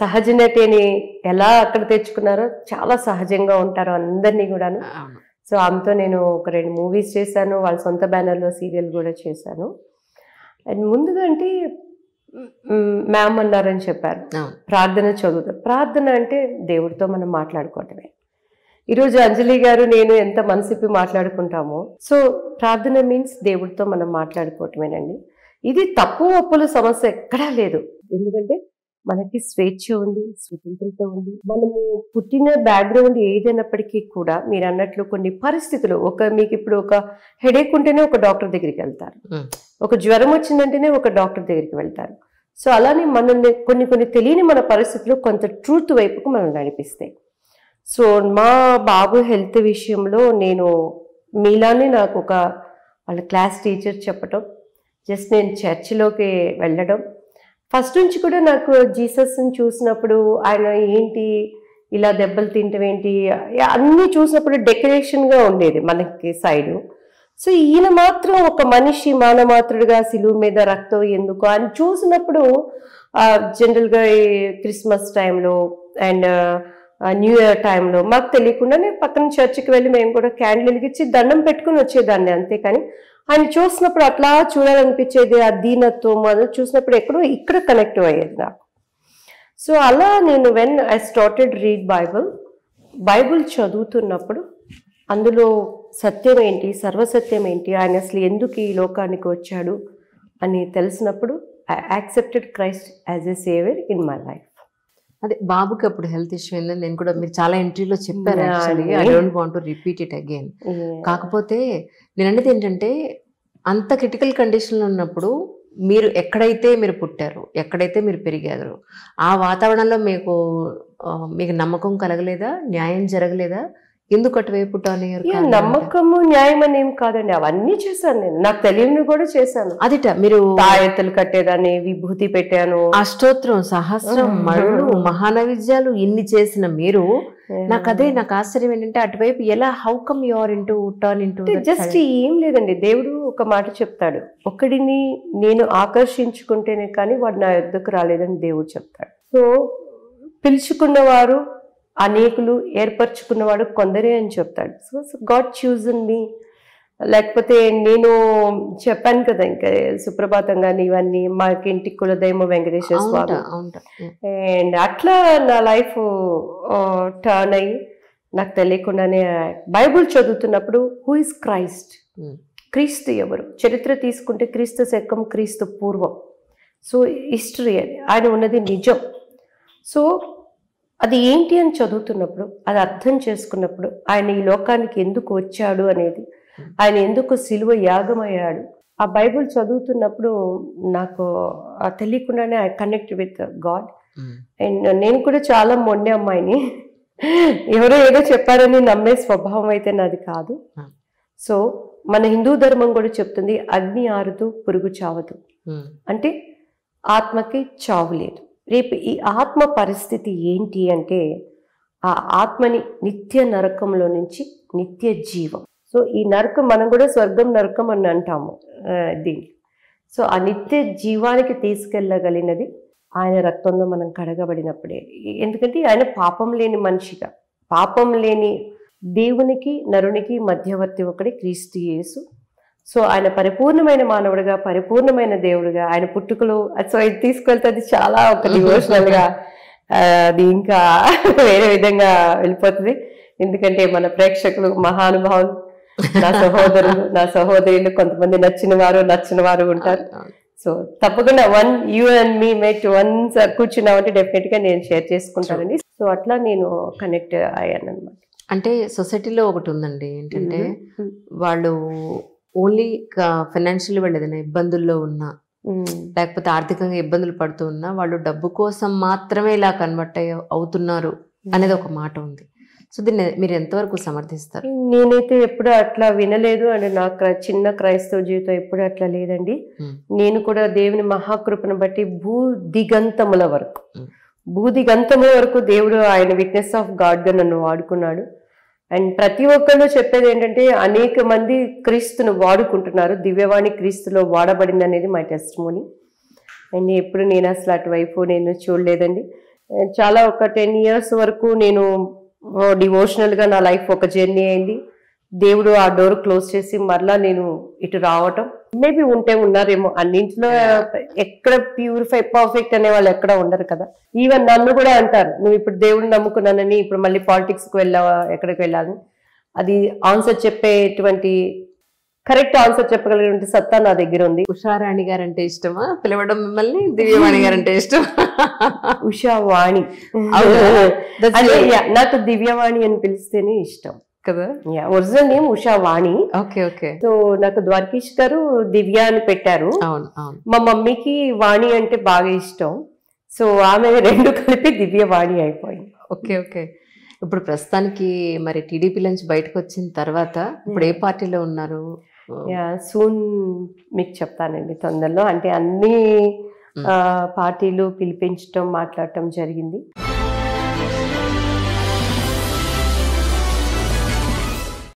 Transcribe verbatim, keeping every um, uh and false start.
సహజనతని ఎలా అక్కడ తెచ్చుకునారో చాలా సహజంగా ఉంటారు అందర్నీ కూడాను. సో ఆమెతో నేను ఒక రెండు మూవీస్ చేశాను, వాళ్ళ సొంత బ్యానర్లో సీరియల్ కూడా చేశాను. అండ్ ముందుగా అంటే మ్యామ్ అన్నారని చెప్పారు, ప్రార్థన చదువుతారు. ప్రార్థన అంటే దేవుడితో మనం మాట్లాడుకోవటమే. ఈరోజు అంజలి గారు నేను ఎంత మనసిప్పి మాట్లాడుకుంటామో, సో ప్రార్థన మీన్స్ దేవుడితో మనం మాట్లాడుకోవటమేనండి. ఇది తప్పు ఒప్పుల సమస్య ఎక్కడా లేదు, ఎందుకంటే మనకి స్వేచ్ఛ ఉంది, స్వతంత్రత ఉంది. మనము పుట్టిన బ్యాక్గ్రౌండ్ ఏదైనప్పటికీ కూడా మీరు అన్నట్లు కొన్ని పరిస్థితులు, ఒక మీకు ఇప్పుడు ఒక హెడేక్ ఉంటేనే ఒక డాక్టర్ దగ్గరికి వెళ్తారు, ఒక జ్వరం వచ్చిందంటేనే ఒక డాక్టర్ దగ్గరికి వెళ్తారు. సో అలానే మనల్ని కొన్ని కొన్ని తెలియని మన పరిస్థితులు కొంత ట్రూత్ వైపుకు మనం నడిపిస్తాయి. సో మా బాబు హెల్త్ విషయంలో నేను మీలానే నాకు ఒక వాళ్ళ క్లాస్ టీచర్ చెప్పటం, జస్ట్ నేను చర్చిలోకి వెళ్ళడం, ఫస్ట్ నుంచి కూడా నాకు జీసస్ని చూసినప్పుడు ఆయన ఏంటి ఇలా దెబ్బలు తింటం ఏంటి అన్నీ చూసినప్పుడు డెకరేషన్గా ఉండేది మనకి సైడు. సో ఈయన మాత్రం ఒక మనిషి మానమాత్రుడుగా సిలువు మీద రక్తం ఎందుకు అని చూసినప్పుడు జనరల్గా క్రిస్మస్ టైంలో అండ్ న్యూ ఇయర్ టైంలో మాకు తెలియకుండానే పక్కన చర్చికి వెళ్ళి మేము కూడా క్యాండిల్ వెలిగించి దండం పెట్టుకుని వచ్చేదాన్ని. అంతేకాని ఆయన చూసినప్పుడు అట్లా చూడాలనిపించేది, ఆ దీనత్వం అది చూసినప్పుడు ఎక్కడో ఇక్కడ కనెక్టివ్ అయ్యేది నాకు. సో అలా నేను when I started read Bible, Bible చదువుతున్నప్పుడు అందులో సత్యం ఏంటి, సర్వసత్యం ఏంటి, ఆయన అసలు ఎందుకు ఈ లోకానికి వచ్చాడు అని తెలిసినప్పుడు I accepted Christ as a saviour in my life. అదే బాబుకి అప్పుడు హెల్త్ ఇష్యూ అయిందని నేను కూడా మీరు చాలా ఎంట్రీలో చెప్పారు, I don't want to repeat it again. కాకపోతే నేను అనేది ఏంటంటే అంత క్రిటికల్ కండిషన్లో ఉన్నప్పుడు మీరు ఎక్కడైతే మీరు పుట్టారు, ఎక్కడైతే మీరు పెరిగారు, ఆ వాతావరణంలో మీకు మీకు నమ్మకం కలగలేదా, న్యాయం జరగలేదా, ఎందుకు అటువైపు నమ్మకము న్యాయం అని ఏం కాదండి, అవన్నీ చేశాను నేను, నాకు తెలియని కూడా చేశాను. అదిట మీరు తాయెత్తులు కట్టేదాన్ని, విభూతి పెట్టాను, అష్టోత్తరం సహస్రం మరులు మహానవిద్యాలు ఇన్ని చేసిన మీరు, నాకు అదే నాకు ఆశ్చర్యం ఏంటంటే అటువైపు ఎలా, how come you are into turn into just ఏం లేదండి. దేవుడు ఒక మాట చెప్తాడు, ఒకడిని నేను ఆకర్షించుకుంటేనే కానీ వాడు నా యుద్ధకు రాలేదని దేవుడు చెప్తాడు. సో పిలుచుకున్నవారు అనేకులు, ఏర్పరచుకున్నవాడు కొందరే అని చెప్తాడు. సో గాడ్ చూజన్ మీ, లేకపోతే నేను చెప్పాను కదా ఇంకా సుప్రభాతంగా ఇవన్నీ మాకు ఇంటి కులదైవం వెంకటేశ్వర స్వామి, అండ్ అట్లా నా లైఫ్ టర్న్ అయ్యి నాకు తెలియకుండానే బైబుల్ చదువుతున్నప్పుడు హూ ఇస్ క్రైస్ట్, క్రీస్తు ఎవరు, చరిత్ర తీసుకుంటే క్రీస్తు శకం క్రీస్తు పూర్వం, సో హిస్టరీ అది ఆయన ఉన్నది నిజం. సో అది ఏంటి అని చదువుతున్నప్పుడు అది అర్థం చేసుకున్నప్పుడు ఆయన ఈ లోకానికి ఎందుకు వచ్చాడు అనేది, ఆయన ఎందుకు సిలువ యాగమయ్యాడు, ఆ బైబుల్ చదువుతున్నప్పుడు నాకు తెలియకుండానే I connect with God. And నేను కూడా చాలా మొండి అమ్మాయిని, ఎవరో ఏదో చెప్పారని నమ్మే స్వభావం అయితే నాది కాదు. సో మన హిందూ ధర్మం కూడా చెప్తుంది అగ్ని ఆరుదు పురుగు చావదు, అంటే ఆత్మకి చావు లేదు. రేపు ఈ ఆత్మ పరిస్థితి ఏంటి అంటే ఆ ఆత్మని నిత్య నరకంలో నుంచి నిత్య జీవం. సో ఈ నరకం మనం కూడా స్వర్గం నరకం అని అంటాము దీన్ని. సో ఆ నిత్య జీవానికి తీసుకెళ్ళగలిగినది ఆయన రక్తంలో మనం కడగబడినప్పుడే, ఎందుకంటే ఆయన పాపం లేని మనిషిగా, పాపం లేని దేవునికి నరునికి మధ్యవర్తి ఒకటి క్రీస్తు యేసు. సో ఆయన పరిపూర్ణమైన మానవుడిగా, పరిపూర్ణమైన దేవుడిగా ఆయన పుట్టుకలో, సో ఇది తీసుకెళ్తే అది చాలా ఒక డివోషనల్గా అది ఇంకా వేరే విధంగా వెళ్ళిపోతుంది. ఎందుకంటే మన ప్రేక్షకులు మహానుభావులు, నా సహోదరులు నా సహోదరులు, కొంతమంది నచ్చిన వారు నచ్చిన వారు ఉంటారు. సో తప్పకుండా one you and me mate one కూర్చున్నామంటే డెఫినెట్గా నేను షేర్ చేసుకుంటానండి. సో అట్లా నేను కనెక్ట్ అయ్యాను అనమాట. అంటే సొసైటీలో ఒకటి ఉందండి ఏంటంటే వాళ్ళు ఓన్లీ ఫైనాన్షియల్ వాళ్ళు ఏదైనా ఇబ్బందుల్లో ఉన్నా లేకపోతే ఆర్థికంగా ఇబ్బందులు పడుతూ ఉన్నా వాళ్ళు డబ్బు కోసం మాత్రమే ఇలా కన్వర్ట్ అవుతున్నారు అనేది ఒక మాట ఉంది. సో దీన్ని మీరు ఎంతవరకు సమర్థిస్తారు? నేనైతే ఎప్పుడు అట్లా వినలేదు అండ్ నా చిన్న క్రైస్తవ జీవితం ఎప్పుడు అట్లా లేదండి. నేను కూడా దేవుని మహాకృపను బట్టి భూ దిగంతముల వరకు భూ దిగంతముల వరకు దేవుడు ఆయన విట్నెస్ ఆఫ్ గాడ్గా నన్ను వాడుకున్నాడు. అండ్ ప్రతి ఒక్కళ్ళు చెప్పేది ఏంటంటే అనేక మంది క్రీస్తును వాడుకుంటున్నారు, దివ్యవాణి క్రీస్తులో వాడబడింది అనేది మా టెస్టిమోని. అండ్ ఎప్పుడు నేను అసలు అటువైపు నేను చూడలేదండి. చాలా ఒక టెన్ ఇయర్స్ వరకు నేను డివోషనల్ గా నా లైఫ్ ఒక జర్నీ అయింది. దేవుడు ఆ డోర్ క్లోజ్ చేసి మరలా నేను ఇటు రావటం మేబీ ఉంటే ఉన్నారేమో, అన్నింటిలో ఎక్కడ ప్యూరిఫై పర్ఫెక్ట్ అనే వాళ్ళు ఎక్కడ ఉండరు కదా. ఈవెన్ నన్ను కూడా అంటారు, నువ్వు ఇప్పుడు దేవుడు నమ్ముకున్నానని ఇప్పుడు మళ్ళీ పాలిటిక్స్కి వెళ్ళావా, ఎక్కడికి వెళ్ళాలని. అది ఆన్సర్ చెప్పేటువంటి కరెక్ట్ ఆన్సర్ చెప్పగలిగిన సత్తా నా దగ్గర ఉంది. ఉషారాణి గారు అంటే ఇష్టమా పిలవడం మిమ్మల్ని? దివ్యవాణి గారు అంటే ఇష్టం. ఉషావాణి అంటే నాకు దివ్యవాణి అని పిలిస్తేనే ఇష్టం కదా. Original name Ushavani. Okay okay. So నాకు ద్వారకీష్ గారు దివ్య అని పెట్టారు. మా మమ్మీకి వాణి అంటే బాగా ఇష్టం. సో ఆమె రెండు కలిపి దివ్యవాణి అయిపోయింది. Okay okay. ఇప్పుడు ప్రస్తుతానికి మరి టీడీపీ నుంచి బయటకు వచ్చిన తర్వాత ఇప్పుడు ఏ పార్టీలో ఉన్నారు? సూన్ మీకు చెప్తానండి తొందరలో. అంటే అన్ని పార్టీలు పిలిపించడం మాట్లాడటం జరిగింది.